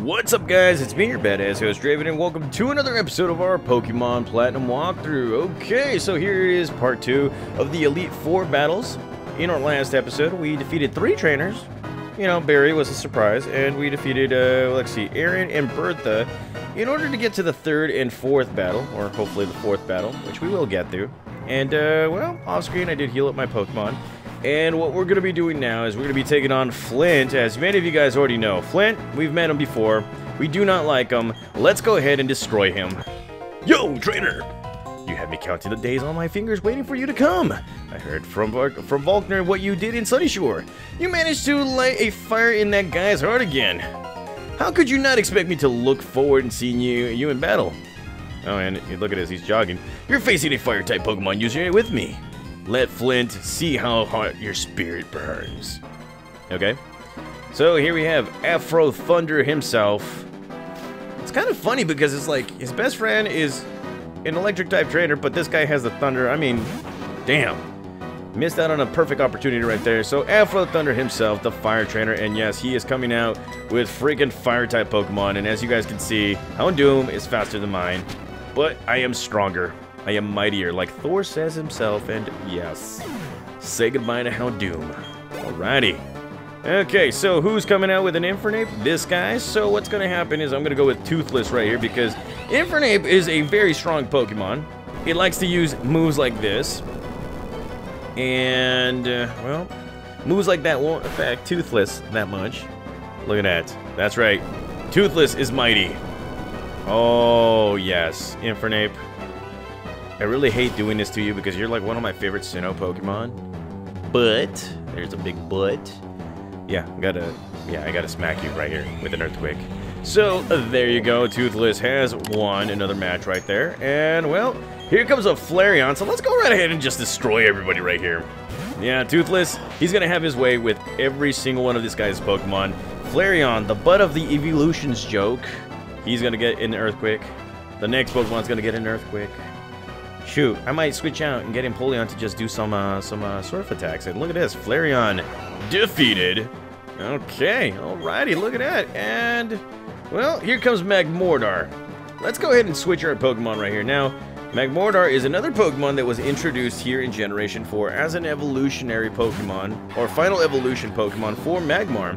What's up, guys? It's me, your badass host, Draven, and welcome to another episode of our Pokemon Platinum Walkthrough. Okay, so here is part 2 of the Elite Four battles. In our last episode, we defeated 3 trainers. You know, Barry was a surprise, and we defeated, let's see, Aaron and Bertha in order to get to the 3rd and 4th battle, or hopefully the 4th battle, which we will get through. And, well, off screen I did heal up my Pokemon. And what we're going to be doing now is we're going to be taking on Flint, as many of you guys already know. Flint, we've met him before. We do not like him. Let's go ahead and destroy him. Yo, trainer! You had me counting the days on my fingers waiting for you to come. I heard from Volkner what you did in Sunny Shore. You managed to light a fire in that guy's heart again. How could you not expect me to look forward and seeing you in battle? Oh, and look at this, he's jogging. You're facing a fire-type Pokemon user with me. Let Flint see how hot your spirit burns. Okay. So here we have Afro Thunder himself. It's kind of funny because it's like his best friend is an electric type trainer, but this guy has the thunder. I mean, damn. Missed out on a perfect opportunity right there. So Afro Thunder himself, the fire trainer, and yes, he is coming out with freaking fire type Pokemon. And as you guys can see, Houndoom is faster than mine, but I am stronger. I am mightier, like Thor says himself, and yes, say goodbye to Houndoom. Alrighty. Okay, so who's coming out with an Infernape? This guy. So what's going to happen is I'm going to go with Toothless right here because Infernape is a very strong Pokemon. It likes to use moves like this. And, well, moves like that won't affect Toothless that much. Look at that. That's right. Toothless is mighty. Oh, yes. Infernape. I really hate doing this to you because you're like one of my favorite Sinnoh Pokemon. But, there's a big but. Yeah, I gotta smack you right here with an Earthquake. So, there you go. Toothless has won another match right there. And, well, here comes a Flareon. So let's go right ahead and just destroy everybody right here. Yeah, Toothless, he's gonna have his way with every single one of this guy's Pokemon. Flareon, the butt of the evolutions joke. He's gonna get an Earthquake. The next Pokemon's gonna get an Earthquake. Shoot, I might switch out and get Empoleon to just do some surf attacks. And look at this, Flareon defeated. Okay, alrighty, look at that. And, well, here comes Magmortar. Let's go ahead and switch our Pokemon right here. Now, Magmortar is another Pokemon that was introduced here in Generation 4 as an evolutionary Pokemon, or final evolution Pokemon for Magmar.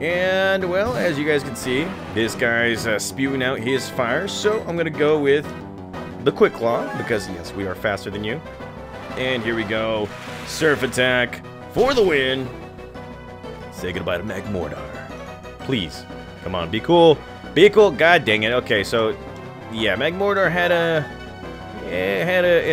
And, well, as you guys can see, this guy's spewing out his fire, so I'm going to go with the Quick Claw, because yes, we are faster than you. And here we go. Surf attack for the win. Say goodbye to Magmortar. Please. Come on, be cool. Be cool. God dang it. Okay, so yeah, Magmortar had an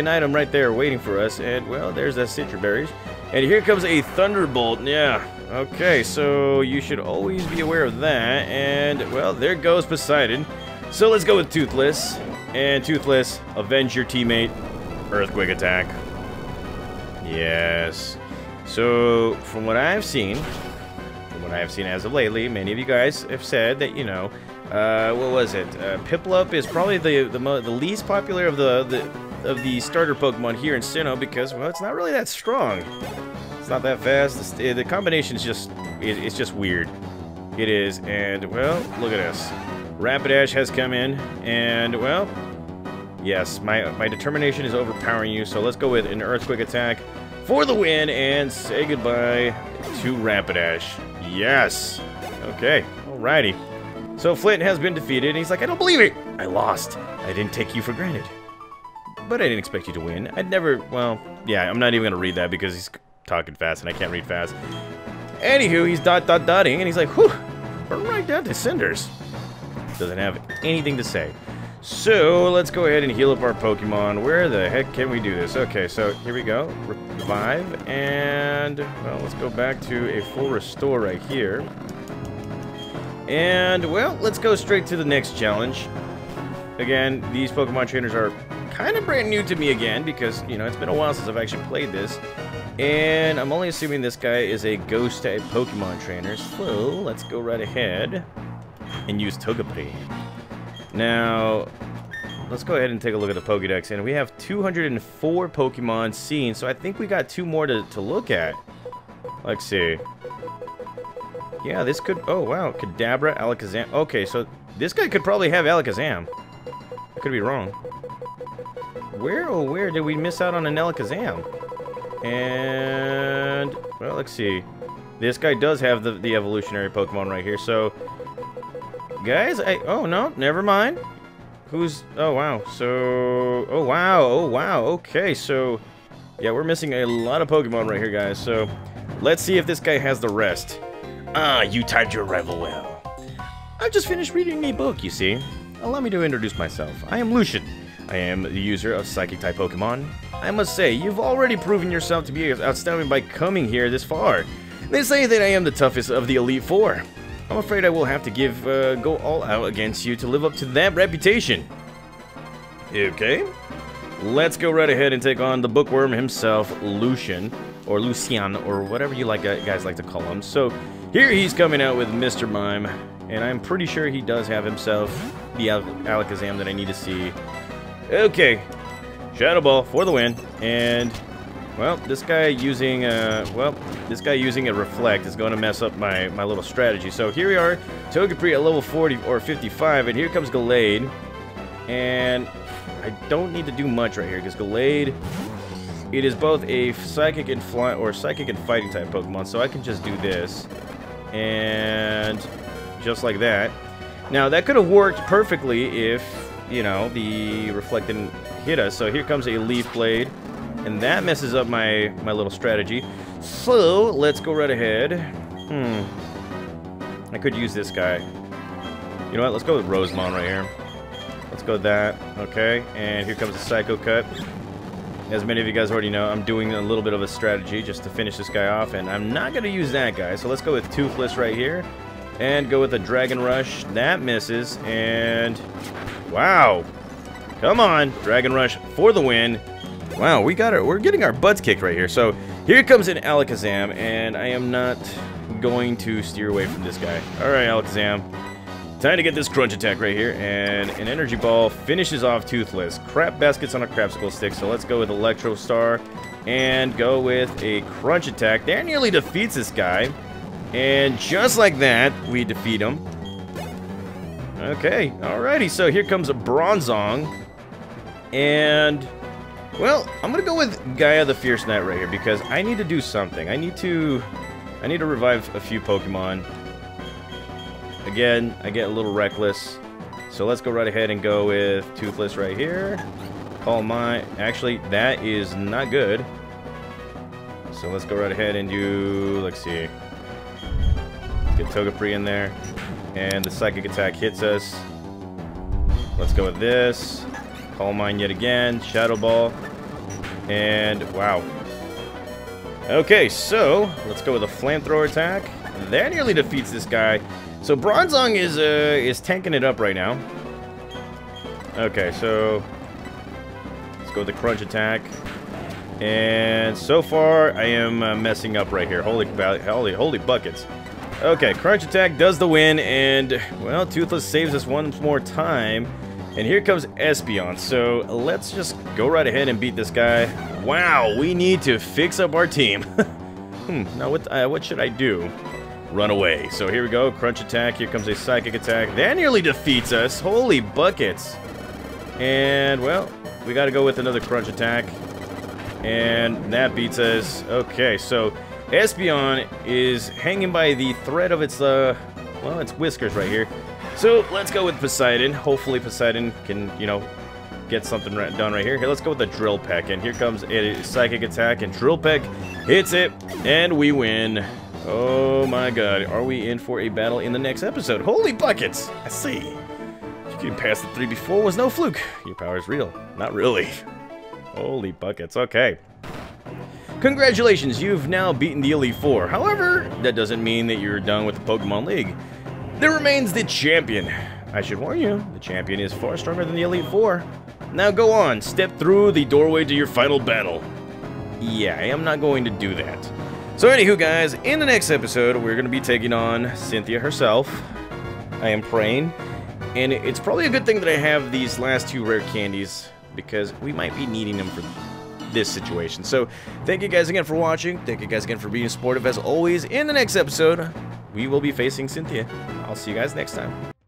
item right there waiting for us. And well, there's that Citra Berries. And here comes a Thunderbolt. Yeah. Okay, so you should always be aware of that. And well, there goes Poseidon. So let's go with Toothless. And Toothless, avenge your teammate. Earthquake attack. Yes. So, from what I've seen as of lately, many of you guys have said that, you know, what was it? Piplup is probably the least popular of the starter Pokemon here in Sinnoh because, well, it's not really that strong. It's not that fast. The combination is just, it's just weird. It is, and, well, look at this. Rapidash has come in, and, well, yes, my determination is overpowering you, so let's go with an Earthquake attack for the win, and say goodbye to Rapidash. Yes! Okay, alrighty. So Flint has been defeated, and he's like, I don't believe it! I lost. I didn't take you for granted. But I didn't expect you to win. I'd never, well, yeah, I'm not even going to read that because he's talking fast, and I can't read fast. Anywho, he's dotting, and he's like, whew, we're right down to cinders. Doesn't have anything to say. So let's go ahead and heal up our Pokemon. Where the heck can we do this? Okay, so here we go. Revive, and well, let's go back to a full restore right here. And well, let's go straight to the next challenge. Again, these Pokemon trainers are kind of brand new to me again because, you know, it's been a while since I've actually played this. And I'm only assuming this guy is a ghost type Pokemon trainer. So let's go right ahead and use Togepi. Now, let's go ahead and take a look at the Pokedex, and we have 204 Pokemon seen, so I think we got 2 more to look at. Let's see. Yeah, this could... Oh, wow. Kadabra, Alakazam. Okay, so this guy could probably have Alakazam. I could be wrong. Where, oh, where did we miss out on an Alakazam? And... Well, let's see. This guy does have the evolutionary Pokemon right here, so... Guys, I... Oh, no. Never mind. Who's... Oh, wow. So... Oh, wow. Oh, wow. Okay, so... Yeah, we're missing a lot of Pokemon right here, guys, so... Let's see if this guy has the rest. Ah, you timed your arrival well. I've just finished reading a book, you see. Allow me to introduce myself. I am Lucian. I am the user of Psychic-type Pokemon. I must say, you've already proven yourself to be outstanding by coming here this far. They say that I am the toughest of the Elite Four. I'm afraid I will have to go all out against you to live up to that reputation. Okay. Let's go right ahead and take on the bookworm himself, Lucian. Or Lucian, or whatever you like guys like to call him. So, here he's coming out with Mr. Mime, and I'm pretty sure he does have himself the Alakazam that I need to see. Okay, Shadow Ball for the win, and well, this guy using a Reflect is going to mess up my little strategy. So here we are, Togepi at level 40 or 55, and here comes Gallade, and I don't need to do much right here because Gallade. It is both a psychic and fighting type Pokemon, so I can just do this. And just like that. Now that could have worked perfectly if, you know, the Reflect didn't hit us. So here comes a Leaf Blade. And that messes up my little strategy. So let's go right ahead. I could use this guy. You know what? Let's go with Rosemon right here. Let's go with that. Okay. And here comes the Psycho Cut. As many of you guys already know, I'm doing a little bit of a strategy just to finish this guy off, and I'm not going to use that guy. So let's go with Toothless right here, and go with a Dragon Rush. That misses, and... Wow! Come on! Dragon Rush for the win! Wow, we're getting our butts kicked right here. So here comes an Alakazam, and I am not going to steer away from this guy. Alright, Alakazam. Time to get this crunch attack right here, and an energy ball finishes off Toothless. Crap baskets on a crapsicle stick, so let's go with Electro Star and go with a crunch attack. That nearly defeats this guy, and just like that, we defeat him. Okay, alrighty, so here comes a Bronzong, and, well, I'm gonna go with Gaia the Fierce Knight right here because I need to do something. I need to revive a few Pokemon. Again, I get a little reckless, so let's go right ahead and go with Toothless right here. Call my... Actually, that is not good. So let's go right ahead and do... Let's see. Let's get Togepi in there. And the Psychic Attack hits us. Let's go with this. Call mine yet again. Shadow Ball. And... Wow. Okay, so let's go with a Flamethrower Attack. That nearly defeats this guy. So Bronzong is tanking it up right now. Okay, so let's go with the crunch attack. And so far, I am messing up right here. Holy buckets. Okay, crunch attack does the win, and well, Toothless saves us one more time. And here comes Espeon. So let's just go right ahead and beat this guy. Wow, we need to fix up our team. Now what should I do? Run away. So here we go. Crunch attack. Here comes a psychic attack. That nearly defeats us. Holy buckets. And, well, we got to go with another crunch attack. And that beats us. Okay, so Espeon is hanging by the thread of its, well, its whiskers right here. So let's go with Poseidon. Hopefully Poseidon can, you know, get something done right here. Here, let's go with the Drill Peck. And here comes a psychic attack. And Drill Peck hits it. And we win. Oh my god, are we in for a battle in the next episode? Holy buckets! I see. You getting past the 3 before was no fluke. Your power is real. Not really. Holy buckets, okay. Congratulations, you've now beaten the Elite Four. However, that doesn't mean that you're done with the Pokemon League. There remains the champion. I should warn you, the champion is far stronger than the Elite Four. Now go on, step through the doorway to your final battle. Yeah, I am not going to do that. So anywho, guys, in the next episode, we're going to be taking on Cynthia herself. I am praying. And it's probably a good thing that I have these last 2 rare candies, because we might be needing them for this situation. So thank you guys again for watching. Thank you guys again for being supportive, as always. In the next episode, we will be facing Cynthia. I'll see you guys next time.